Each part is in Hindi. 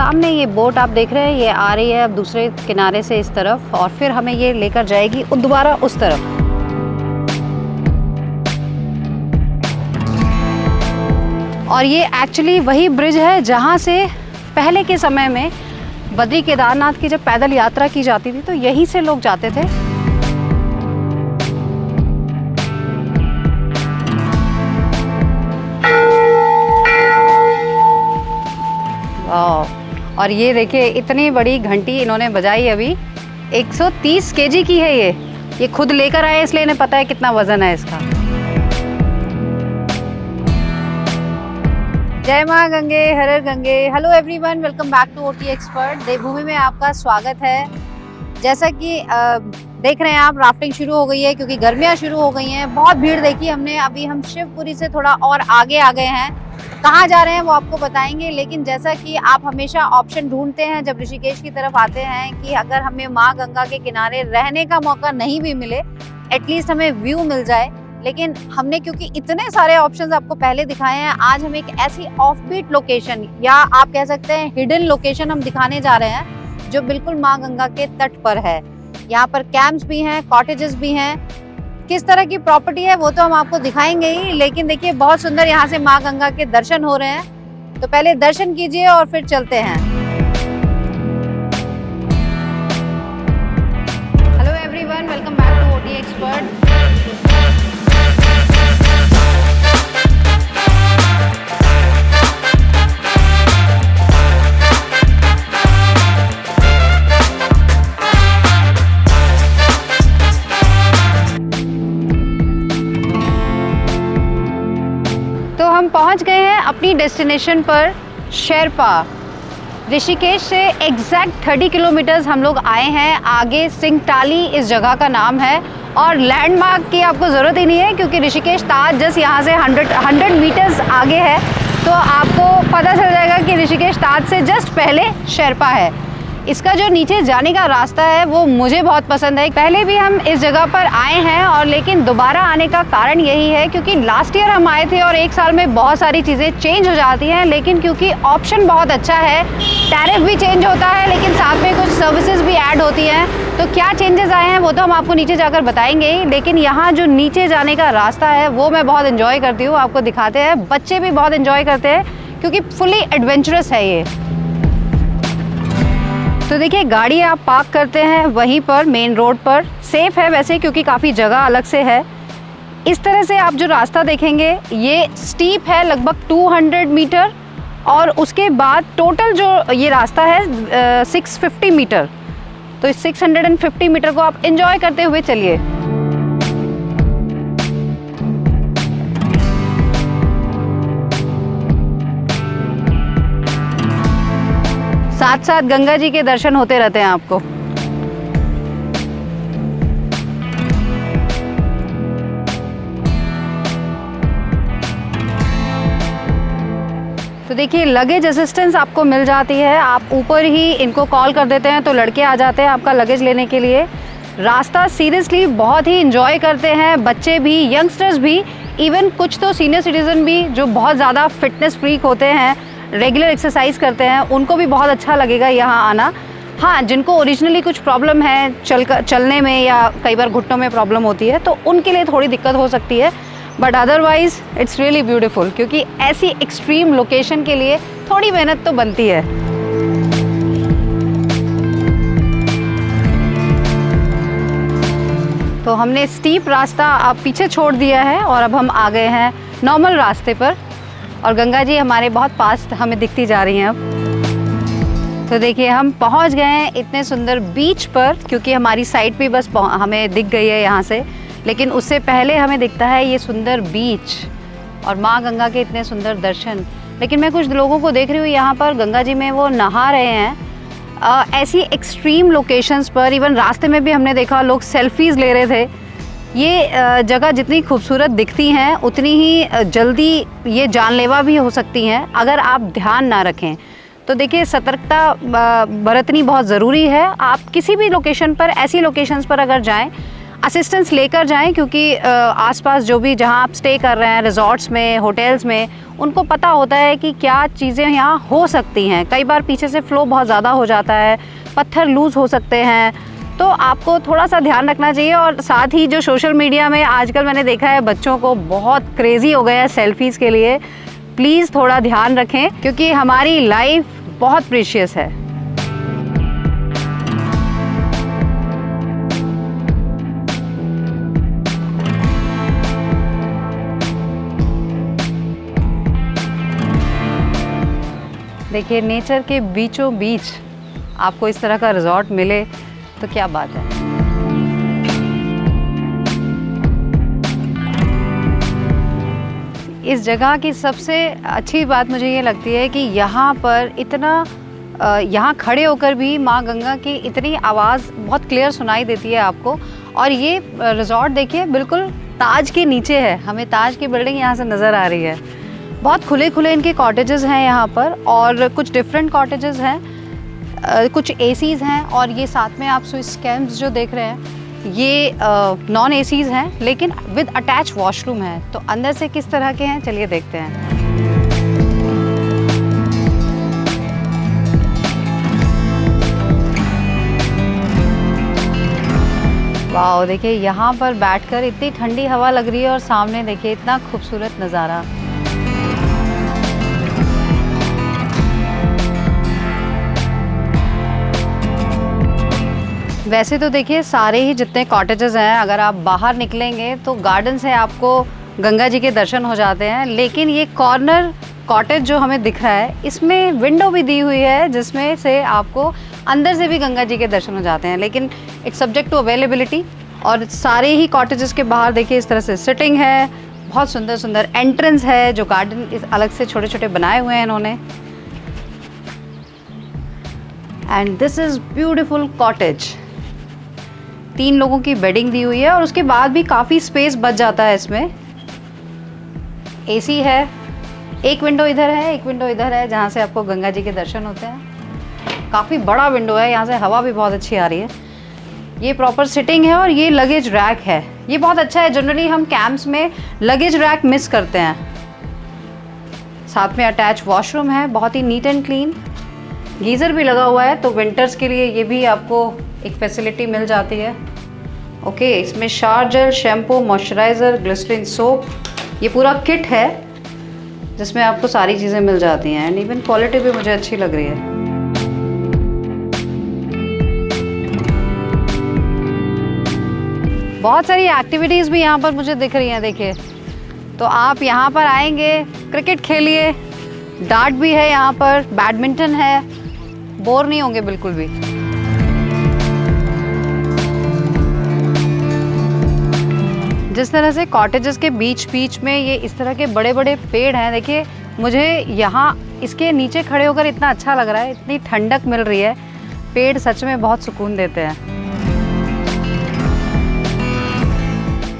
सामने ये बोट आप देख रहे हैं ये आ रही है अब दूसरे किनारे से इस तरफ और फिर हमें ये लेकर जाएगी दोबारा उस तरफ। और ये एक्चुअली वही ब्रिज है जहाँ से पहले के समय में बद्री केदारनाथ की जब पैदल यात्रा की जाती थी तो यहीं से लोग जाते थे। और ये देखिए इतनी बड़ी घंटी इन्होंने बजाई अभी 130 केजी की है ये खुद लेकर आए इसलिए इन्हें पता है कितना वजन है इसका। जय माँ गंगे हर हर Gange. Hello everyone, welcome back to OT expert. Devbhoomi में आपका स्वागत है। जैसा कि देख रहे हैं आप राफ्टिंग शुरू हो गई है क्योंकि गर्मियाँ शुरू हो गई हैं। बहुत भीड़ देखी हमने। अभी हम शिवपुरी से थोड़ा और आगे आ गए हैं, कहाँ जा रहे हैं वो आपको बताएंगे। लेकिन जैसा कि आप हमेशा ऑप्शन ढूंढते हैं जब ऋषिकेश की तरफ आते हैं कि अगर हमें माँ गंगा के किनारे रहने का मौका नहीं भी मिले एटलीस्ट हमें व्यू मिल जाए, लेकिन हमने क्योंकि इतने सारे ऑप्शंस आपको पहले दिखाए हैं, आज हम एक ऐसी ऑफबीट लोकेशन या आप कह सकते हैं हिडन लोकेशन हम दिखाने जा रहे हैं जो बिल्कुल माँ गंगा के तट पर है। यहाँ पर कैंप्स भी हैं, कॉटेजेस भी हैं, किस तरह की प्रॉपर्टी है वो तो हम आपको दिखाएंगे ही। लेकिन देखिए बहुत सुंदर यहाँ से माँ गंगा के दर्शन हो रहे हैं, तो पहले दर्शन कीजिए और फिर चलते हैं। Hello everyone, welcome back to OT expert. पहुंच गए हैं अपनी डेस्टिनेशन पर शेरपा। ऋषिकेश से एग्जैक्ट 30 किलोमीटर्स हम लोग आए हैं आगे। सिंगटाली इस जगह का नाम है और लैंडमार्क की आपको ज़रूरत ही नहीं है क्योंकि ऋषिकेश ताज जस्ट यहाँ से 100 मीटर्स आगे है, तो आपको पता चल जाएगा कि ऋषिकेश ताज से जस्ट पहले शेरपा है। इसका जो नीचे जाने का रास्ता है वो मुझे बहुत पसंद है। पहले भी हम इस जगह पर आए हैं और लेकिन दोबारा आने का कारण यही है क्योंकि लास्ट ईयर हम आए थे और एक साल में बहुत सारी चीज़ें चेंज हो जाती हैं, लेकिन क्योंकि ऑप्शन बहुत अच्छा है, टैरिफ भी चेंज होता है लेकिन साथ में कुछ सर्विसेज भी ऐड होती हैं, तो क्या चेंजेस आए हैं वो तो हम आपको नीचे जाकर बताएंगे। लेकिन यहाँ जो नीचे जाने का रास्ता है वो मैं बहुत इन्जॉय करती हूँ, आपको दिखाते हैं। बच्चे भी बहुत इन्जॉय करते हैं क्योंकि फुली एडवेंचरस है ये। तो देखिए गाड़ी आप पार्क करते हैं वहीं पर मेन रोड पर, सेफ़ है वैसे क्योंकि काफ़ी जगह अलग से है। इस तरह से आप जो रास्ता देखेंगे ये स्टीप है लगभग 200 मीटर और उसके बाद टोटल जो ये रास्ता है 650 मीटर, तो इस 650 मीटर को आप एंजॉय करते हुए चलिए। साथ साथ गंगा जी के दर्शन होते रहते हैं आपको। तो देखिए लगेज असिस्टेंस आपको मिल जाती है, आप ऊपर ही इनको कॉल कर देते हैं तो लड़के आ जाते हैं आपका लगेज लेने के लिए। रास्ता सीरियसली बहुत ही इंजॉय करते हैं बच्चे भी, यंगस्टर्स भी, इवन कुछ तो सीनियर सिटीजन भी जो बहुत ज़्यादा फिटनेस फ्रीक होते हैं, रेगुलर एक्सरसाइज करते हैं, उनको भी बहुत अच्छा लगेगा यहाँ आना। हाँ, जिनको ओरिजिनली कुछ प्रॉब्लम है चलने में या कई बार घुटनों में प्रॉब्लम होती है तो उनके लिए थोड़ी दिक्कत हो सकती है, but otherwise it's really beautiful क्योंकि ऐसी एक्सट्रीम लोकेशन के लिए थोड़ी मेहनत तो बनती है। तो हमने स्टीप रास्ता आप पीछे छोड़ दिया है और अब हम आ गए हैं नॉर्मल रास्ते पर और गंगा जी हमारे बहुत पास हमें दिखती जा रही हैं अब। तो देखिए हम पहुंच गए हैं इतने सुंदर बीच पर क्योंकि हमारी साइड भी बस हमें दिख गई है यहाँ से, लेकिन उससे पहले हमें दिखता है ये सुंदर बीच और माँ गंगा के इतने सुंदर दर्शन। लेकिन मैं कुछ लोगों को देख रही हूँ यहाँ पर गंगा जी में वो नहा रहे हैं। ऐसी एक्सट्रीम लोकेशंस पर इवन रास्ते में भी हमने देखा लोग सेल्फीज़ ले रहे थे। ये जगह जितनी खूबसूरत दिखती हैं उतनी ही जल्दी ये जानलेवा भी हो सकती हैं अगर आप ध्यान ना रखें। तो देखिए सतर्कता बरतनी बहुत ज़रूरी है। आप किसी भी लोकेशन पर, ऐसी लोकेशंस पर अगर जाएं, असिस्टेंस लेकर जाएं क्योंकि आसपास जो भी जहां आप स्टे कर रहे हैं, रिजॉर्ट्स में, होटल्स में, उनको पता होता है कि क्या चीज़ें यहाँ हो सकती हैं। कई बार पीछे से फ़्लो बहुत ज़्यादा हो जाता है, पत्थर लूज़ हो सकते हैं, तो आपको थोड़ा सा ध्यान रखना चाहिए। और साथ ही जो सोशल मीडिया में आजकल मैंने देखा है बच्चों को बहुत क्रेज़ी हो गया है सेल्फीज़ के लिए, प्लीज़ थोड़ा ध्यान रखें क्योंकि हमारी लाइफ बहुत प्रीशियस है। देखिए नेचर के बीचों बीच आपको इस तरह का रिजॉर्ट मिले तो क्या बात है। इस जगह की सबसे अच्छी बात मुझे ये लगती है कि यहाँ पर यहाँ खड़े होकर भी माँ गंगा की इतनी आवाज़ बहुत क्लियर सुनाई देती है आपको। और ये रिजॉर्ट देखिए बिल्कुल ताज के नीचे है, हमें ताज की बिल्डिंग यहाँ से नज़र आ रही है। बहुत खुले खुले इनके कॉटेजेस हैं यहाँ पर, और कुछ डिफरेंट कॉटेजेस हैं, कुछ एसीज़ हैं, और ये साथ में आप स्विस कैम्प्स जो देख रहे हैं ये नॉन एसीज़ हैं लेकिन विद अटैच वॉशरूम है। तो अंदर से किस तरह के हैं चलिए देखते हैं। वाओ, देखिए यहाँ पर बैठकर इतनी ठंडी हवा लग रही है और सामने देखिए इतना खूबसूरत नज़ारा। वैसे तो देखिए सारे ही जितने कॉटेजेस हैं अगर आप बाहर निकलेंगे तो गार्डन से आपको गंगा जी के दर्शन हो जाते हैं, लेकिन ये कॉर्नर कॉटेज जो हमें दिख रहा है इसमें विंडो भी दी हुई है जिसमें से आपको अंदर से भी गंगा जी के दर्शन हो जाते हैं, लेकिन इट्स सब्जेक्ट टू अवेलेबिलिटी। और सारे ही कॉटेजेस के बाहर देखिए इस तरह से सिटिंग है, बहुत सुंदर सुंदर एंट्रेंस है जो गार्डन इस अलग से छोटे छोटे बनाए हुए हैं इन्होंने। And this is beautiful cottage, 3 लोगों की बेडिंग दी हुई है और उसके बाद भी काफ़ी स्पेस बच जाता है इसमें। एसी है, एक विंडो इधर है एक विंडो इधर है जहाँ से आपको गंगा जी के दर्शन होते हैं। काफ़ी बड़ा विंडो है, यहाँ से हवा भी बहुत अच्छी आ रही है। ये प्रॉपर सिटिंग है और ये लगेज रैक है, ये बहुत अच्छा है। जनरली हम कैंप्स में लगेज रैक मिस करते हैं। साथ में अटैच वॉशरूम है, बहुत ही नीट एंड क्लीन, गीज़र भी लगा हुआ है तो विंटर्स के लिए ये भी आपको एक फैसिलिटी मिल जाती है। ओके, इसमें shower gel, shampoo, moisturiser, glycerine soap, ये पूरा किट है जिसमें आपको सारी चीज़ें मिल जाती हैं। एंड इवन क्वालिटी भी मुझे अच्छी लग रही है। बहुत सारी एक्टिविटीज़ भी यहाँ पर मुझे दिख रही हैं। देखिए तो आप यहाँ पर आएंगे, क्रिकेट खेलिए, डार्ट भी है यहाँ पर, बैडमिंटन है, बोर नहीं होंगे बिल्कुल भी। जिस तरह से कॉटेजेस के बीच बीच में ये इस तरह के बड़े बड़े पेड़ हैं, देखिए मुझे यहाँ इसके नीचे खड़े होकर इतना अच्छा लग रहा है, इतनी ठंडक मिल रही है, पेड़ सच में बहुत सुकून देते हैं।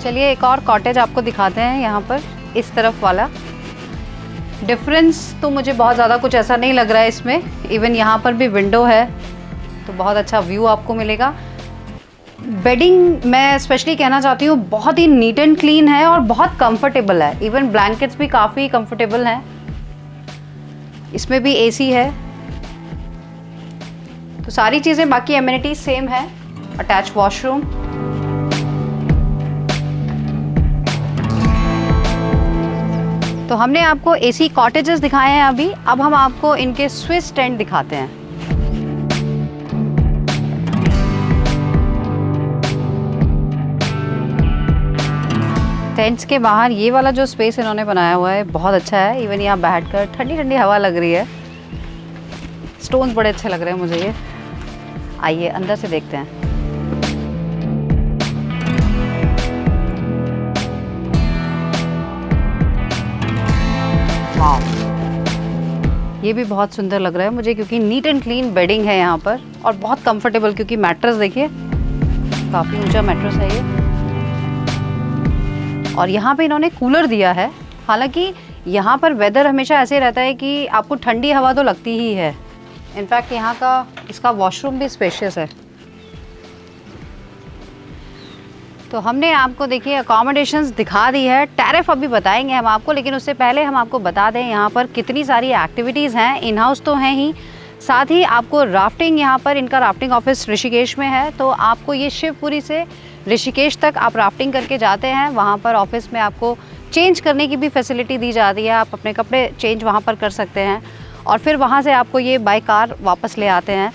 चलिए एक और कॉटेज आपको दिखाते हैं यहाँ पर, इस तरफ वाला। डिफरेंस तो मुझे बहुत ज़्यादा कुछ ऐसा नहीं लग रहा है इसमें, इवन यहाँ पर भी विंडो है तो बहुत अच्छा व्यू आपको मिलेगा। बेडिंग मैं स्पेशली कहना चाहती हूँ बहुत ही नीट एंड क्लीन है और बहुत कंफर्टेबल है, इवन ब्लैंकेट्स भी काफ़ी कंफर्टेबल हैं। इसमें भी एसी है तो सारी चीज़ें, बाकी एमिनिटीज सेम है, अटैच वॉशरूम। तो हमने आपको एसी कॉटेजेस दिखाए हैं अभी, अब हम आपको इनके स्विस टेंट दिखाते हैं। टेंट्स के बाहर ये वाला जो स्पेस इन्होंने बनाया हुआ है बहुत अच्छा है, इवन यहाँ बैठकर ठंडी ठंडी हवा लग रही है। स्टोन्स बड़े अच्छे लग रहे हैं मुझे ये, आइए अंदर से देखते हैं। वाह, ये भी बहुत सुंदर लग रहा है मुझे क्योंकि नीट एंड क्लीन बेडिंग है यहाँ पर और बहुत कंफर्टेबल, क्योंकि मैट्रेस देखिए काफ़ी ऊंचा मैट्रेस है ये। और यहाँ पे इन्होंने कूलर दिया है, हालांकि यहाँ पर वेदर हमेशा ऐसे रहता है कि आपको ठंडी हवा तो लगती ही है। इनफैक्ट यहाँ का इसका वॉशरूम भी स्पेशियस है। तो हमने आपको देखिए अकोमोडेशंस दिखा दी है, टैरिफ अभी बताएंगे हम आपको, लेकिन उससे पहले हम आपको बता दें यहाँ पर कितनी सारी एक्टिविटीज़ हैं, इन हाउस तो हैं ही, साथ ही आपको राफ्टिंग, यहाँ पर इनका राफ्टिंग ऑफिस ऋषिकेश में है, तो आपको ये शिवपुरी से ऋषिकेश तक आप राफ्टिंग करके जाते हैं, वहाँ पर ऑफिस में आपको चेंज करने की भी फैसिलिटी दी जाती है, आप अपने कपड़े चेंज वहाँ पर कर सकते हैं और फिर वहाँ से आपको ये बाय कार वापस ले आते हैं।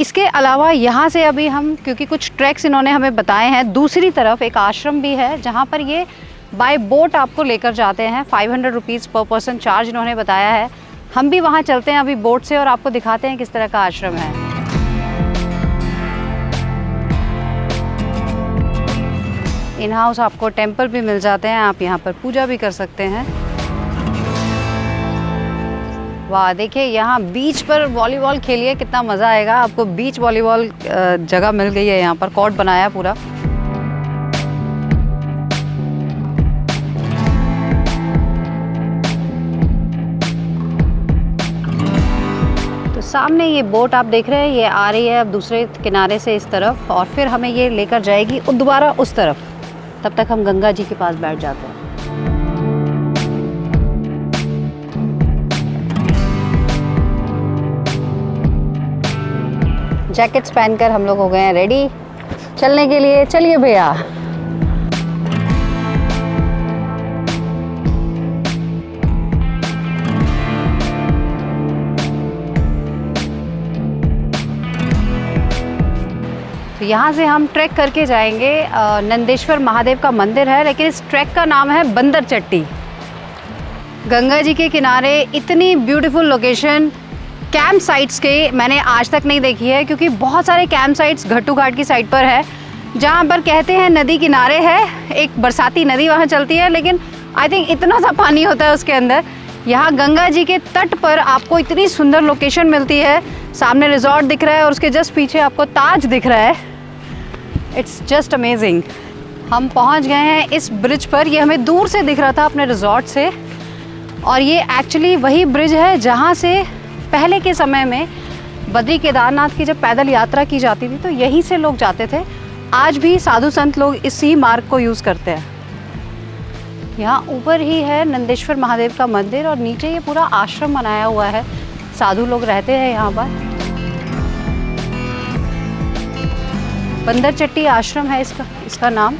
इसके अलावा यहाँ से अभी हम, क्योंकि कुछ ट्रैक्स इन्होंने हमें बताए हैं, दूसरी तरफ एक आश्रम भी है जहाँ पर ये बाय बोट आपको लेकर जाते हैं, 500 रुपीज़ पर पर्सन चार्ज इन्होंने बताया है। हम भी वहाँ चलते हैं अभी बोट से और आपको दिखाते हैं किस तरह का आश्रम है। इन हाउस आपको टेम्पल भी मिल जाते हैं, आप यहाँ पर पूजा भी कर सकते हैं। वाह, देखिए यहाँ बीच पर वॉलीबॉल खेलिए, कितना मज़ा आएगा आपको। बीच वॉलीबॉल जगह मिल गई है, यहाँ पर कोर्ट बनाया है पूरा। तो सामने ये बोट आप देख रहे हैं, ये आ रही है अब दूसरे किनारे से इस तरफ और फिर हमें ये लेकर जाएगी और दोबारा उस तरफ। तब तक हम गंगा जी के पास बैठ जाते हैं। जैकेट्स पहनकर हम लोग हो गए हैं रेडी चलने के लिए। चलिए भैया, तो यहाँ से हम ट्रैक करके जाएंगे। नंदेश्वर महादेव का मंदिर है, लेकिन इस ट्रैक का नाम है बंदर चट्टी। गंगा जी के किनारे इतनी ब्यूटीफुल लोकेशन कैंप साइट्स के मैंने आज तक नहीं देखी है, क्योंकि बहुत सारे कैंप साइट्स घट्टू घाट की साइड पर है, जहाँ पर कहते हैं नदी किनारे है, एक बरसाती नदी वहाँ चलती है, लेकिन आई थिंक इतना सा पानी होता है उसके अंदर। यहाँ गंगा जी के तट पर आपको इतनी सुंदर लोकेशन मिलती है। सामने रिजॉर्ट दिख रहा है और उसके जस्ट पीछे आपको ताज दिख रहा है। It's just amazing. हम पहुँच गए हैं इस ब्रिज पर, ये हमें दूर से दिख रहा था अपने रिजॉर्ट से, और ये एक्चुअली वही ब्रिज है जहाँ से पहले के समय में बद्री केदारनाथ की जब पैदल यात्रा की जाती थी तो यहीं से लोग जाते थे। आज भी साधु संत लोग इसी मार्ग को यूज़ करते हैं। यहाँ ऊपर ही है नंदेश्वर महादेव का मंदिर और नीचे ये पूरा आश्रम बनाया हुआ है, साधु लोग रहते हैं यहाँ पर। बंदर चट्टी आश्रम है इसका नाम।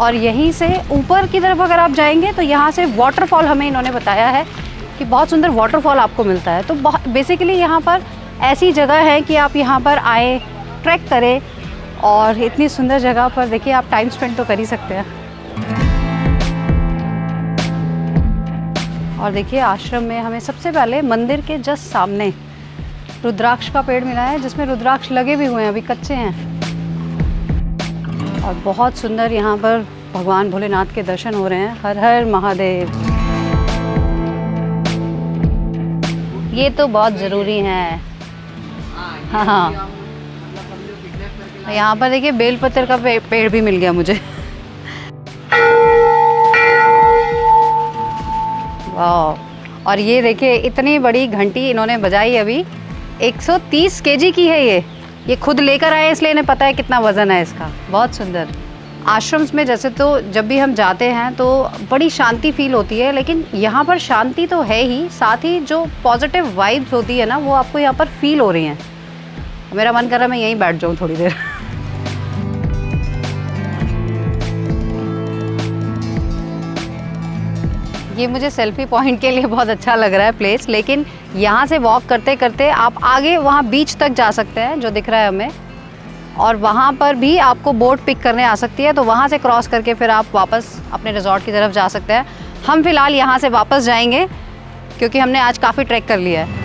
और यहीं से ऊपर की तरफ अगर आप जाएंगे तो यहाँ से वाटरफॉल, हमें इन्होंने बताया है कि बहुत सुंदर वाटरफॉल आपको मिलता है। तो बहुत बेसिकली यहाँ पर ऐसी जगह है कि आप यहाँ पर आए, ट्रैक करें, और इतनी सुंदर जगह पर देखिए आप टाइम स्पेंड तो कर ही सकते हैं। और देखिए आश्रम में हमें सबसे पहले मंदिर के जस्ट सामने रुद्राक्ष का पेड़ मिला है, जिसमें रुद्राक्ष लगे भी हुए हैं, अभी कच्चे हैं। और बहुत सुंदर यहाँ पर भगवान भोलेनाथ के दर्शन हो रहे हैं। हर हर महादेव, ये तो बहुत ज़रूरी है। हाँ, यहाँ पर देखिए बेलपत्र का पेड़ भी मिल गया मुझे। और ये देखिए इतनी बड़ी घंटी इन्होंने बजाई अभी, 130 केजी की है ये खुद लेकर आए, इसलिए इन्हें पता है कितना वज़न है इसका। बहुत सुंदर। आश्रम्स में जैसे तो जब भी हम जाते हैं तो बड़ी शांति फील होती है, लेकिन यहाँ पर शांति तो है ही, साथ ही जो पॉजिटिव वाइब्स होती है ना, वो आपको यहाँ पर फील हो रही हैं। मेरा मन कर रहा है मैं यहीं बैठ जाऊँ थोड़ी देर। ये मुझे सेल्फी पॉइंट के लिए बहुत अच्छा लग रहा है प्लेस, लेकिन यहाँ से वॉक करते करते आप आगे वहाँ बीच तक जा सकते हैं जो दिख रहा है हमें, और वहाँ पर भी आपको बोट पिक करने आ सकती है, तो वहाँ से क्रॉस करके फिर आप वापस अपने रिजॉर्ट की तरफ जा सकते हैं। हम फिलहाल यहाँ से वापस जाएंगे क्योंकि हमने आज काफ़ी ट्रैक कर लिया है।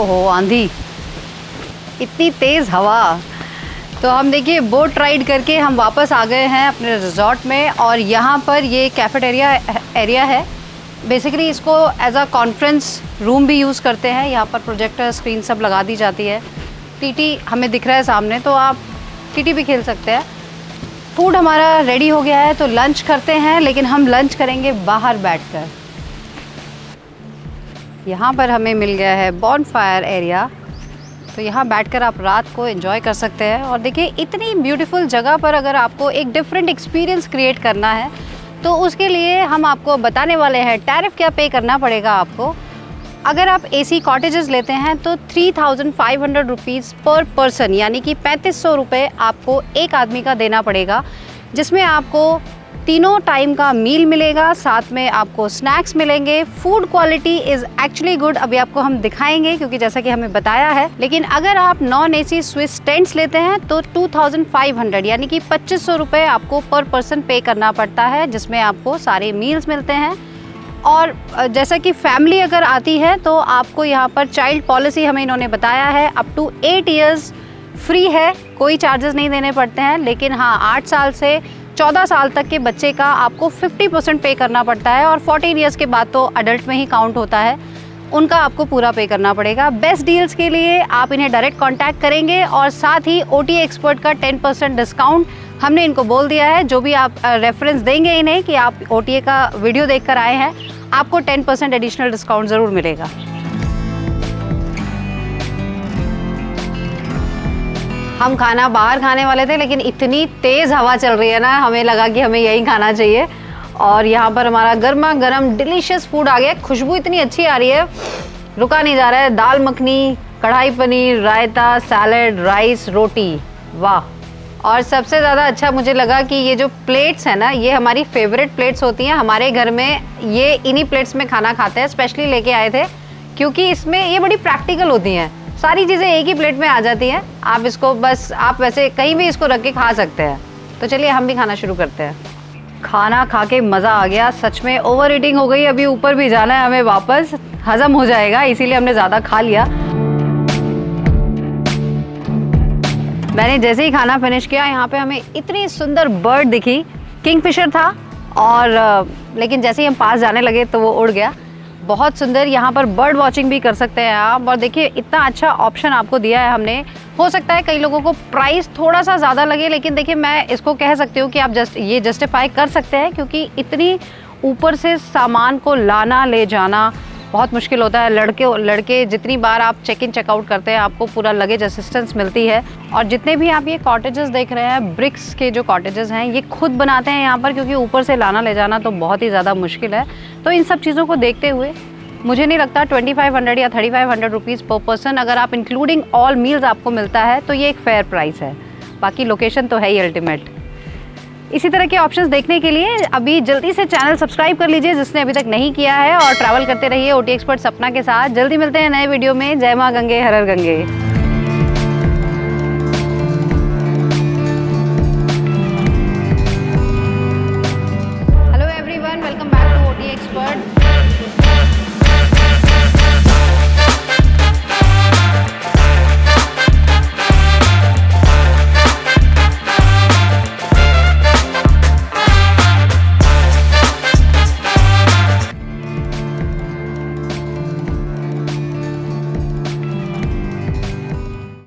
ओहो, आंधी, इतनी तेज़ हवा। तो हम देखिए बोट राइड करके हम वापस आ गए हैं अपने रिजॉर्ट में, और यहाँ पर ये कैफेटेरिया एरिया है। बेसिकली इसको एज अ कॉन्फ्रेंस रूम भी यूज़ करते हैं। यहाँ पर प्रोजेक्टर स्क्रीन सब लगा दी जाती है। टीटी हमें दिख रहा है सामने, तो आप टीटी भी खेल सकते हैं। फूड हमारा रेडी हो गया है तो लंच करते हैं, लेकिन हम लंच करेंगे बाहर बैठ कर। यहाँ पर हमें मिल गया है बॉनफायर एरिया, तो यहाँ बैठकर आप रात को एंजॉय कर सकते हैं। और देखिए इतनी ब्यूटीफुल जगह पर अगर आपको एक डिफरेंट एक्सपीरियंस क्रिएट करना है तो उसके लिए हम आपको बताने वाले हैं टैरिफ क्या पे करना पड़ेगा आपको। अगर आप एसी कॉटेजेस लेते हैं तो 3,500 रुपीज़ पर पर्सन यानी कि 3500 रुपये आपको एक आदमी का देना पड़ेगा, जिसमें आपको तीनों टाइम का मील मिलेगा, साथ में आपको स्नैक्स मिलेंगे। Food quality is actually good, अभी आपको हम दिखाएंगे क्योंकि जैसा कि हमें बताया है। लेकिन अगर आप नॉन एसी स्विस टेंट्स लेते हैं तो 2,500 यानी कि 2500 रुपये आपको पर पर्सन पे करना पड़ता है, जिसमें आपको सारे मील्स मिलते हैं। और जैसा कि फैमिली अगर आती है तो आपको यहाँ पर चाइल्ड पॉलिसी हमें इन्होंने बताया है अप टू 8 ईयर्स फ्री है, कोई चार्जेस नहीं देने पड़ते हैं। लेकिन हाँ, 8 साल से 14 साल तक के बच्चे का आपको 50% पे करना पड़ता है और 14 ईयर्स के बाद तो अडल्ट में ही काउंट होता है, उनका आपको पूरा पे करना पड़ेगा। बेस्ट डील्स के लिए आप इन्हें डायरेक्ट कांटेक्ट करेंगे और साथ ही ओटी एक्सपर्ट का 10% डिस्काउंट हमने इनको बोल दिया है। जो भी आप रेफरेंस देंगे इन्हें कि आप ओटीए का वीडियो देख कर आए हैं, आपको 10% एडिशनल डिस्काउंट ज़रूर मिलेगा। हम खाना बाहर खाने वाले थे लेकिन इतनी तेज़ हवा चल रही है ना, हमें लगा कि हमें यही खाना चाहिए। और यहाँ पर हमारा गर्मा गर्म डिलीशियस फूड आ गया। खुशबू इतनी अच्छी आ रही है, रुका नहीं जा रहा है। दाल मखनी, कढ़ाई पनीर, रायता, सैलड, राइस, रोटी, वाह। और सबसे ज़्यादा अच्छा मुझे लगा कि ये जो प्लेट्स हैं ना, ये हमारी फेवरेट प्लेट्स होती हैं। हमारे घर में ये इन्हीं प्लेट्स में खाना खाते हैं, स्पेशली लेके आए थे क्योंकि इसमें ये बड़ी प्रैक्टिकल होती हैं, सारी चीज़ें एक ही प्लेट में आ जाती हैं। आप इसको बस आप वैसे कहीं भी इसको रख के खा सकते हैं। तो चलिए हम भी खाना शुरू करते हैं। खाना खा के मज़ा आ गया, सच में ओवर ईटिंग हो गई। अभी ऊपर भी जाना है हमें, वापस हजम हो जाएगा, इसीलिए हमने ज़्यादा खा लिया। मैंने जैसे ही खाना फिनिश किया, यहाँ पे हमें इतनी सुंदर बर्ड दिखी, किंग फिशर था। और लेकिन जैसे ही हम पास जाने लगे तो वो उड़ गया। बहुत सुंदर, यहाँ पर बर्ड वॉचिंग भी कर सकते हैं आप। और देखिए इतना अच्छा ऑप्शन आपको दिया है हमने। हो सकता है कई लोगों को प्राइस थोड़ा सा ज़्यादा लगे, लेकिन देखिए मैं इसको कह सकती हूँ कि आप ये जस्टिफाई कर सकते हैं क्योंकि इतनी ऊपर से सामान को लाना ले जाना बहुत मुश्किल होता है। लड़के जितनी बार आप चेक इन चेकआउट करते हैं आपको पूरा लगेज असिस्टेंस मिलती है। और जितने भी आप ये कॉटेजेस देख रहे हैं, ब्रिक्स के जो कॉटेजेस हैं, ये खुद बनाते हैं यहाँ पर क्योंकि ऊपर से लाना ले जाना तो बहुत ही ज़्यादा मुश्किल है। तो इन सब चीज़ों को देखते हुए मुझे नहीं लगता 2500 या 3500 रुपीज़ पर पर्सन अगर आप इंक्लूडिंग ऑल मील्स आपको मिलता है तो ये एक फेयर प्राइस है। बाकी लोकेशन तो है ही अल्टीमेट। इसी तरह के ऑप्शंस देखने के लिए अभी जल्दी से चैनल सब्सक्राइब कर लीजिए जिसने अभी तक नहीं किया है। और ट्रैवल करते रहिए ओटी एक्सपर्ट सपना के साथ। जल्दी मिलते हैं नए वीडियो में। जय माँ गंगे, हर हर गंगे।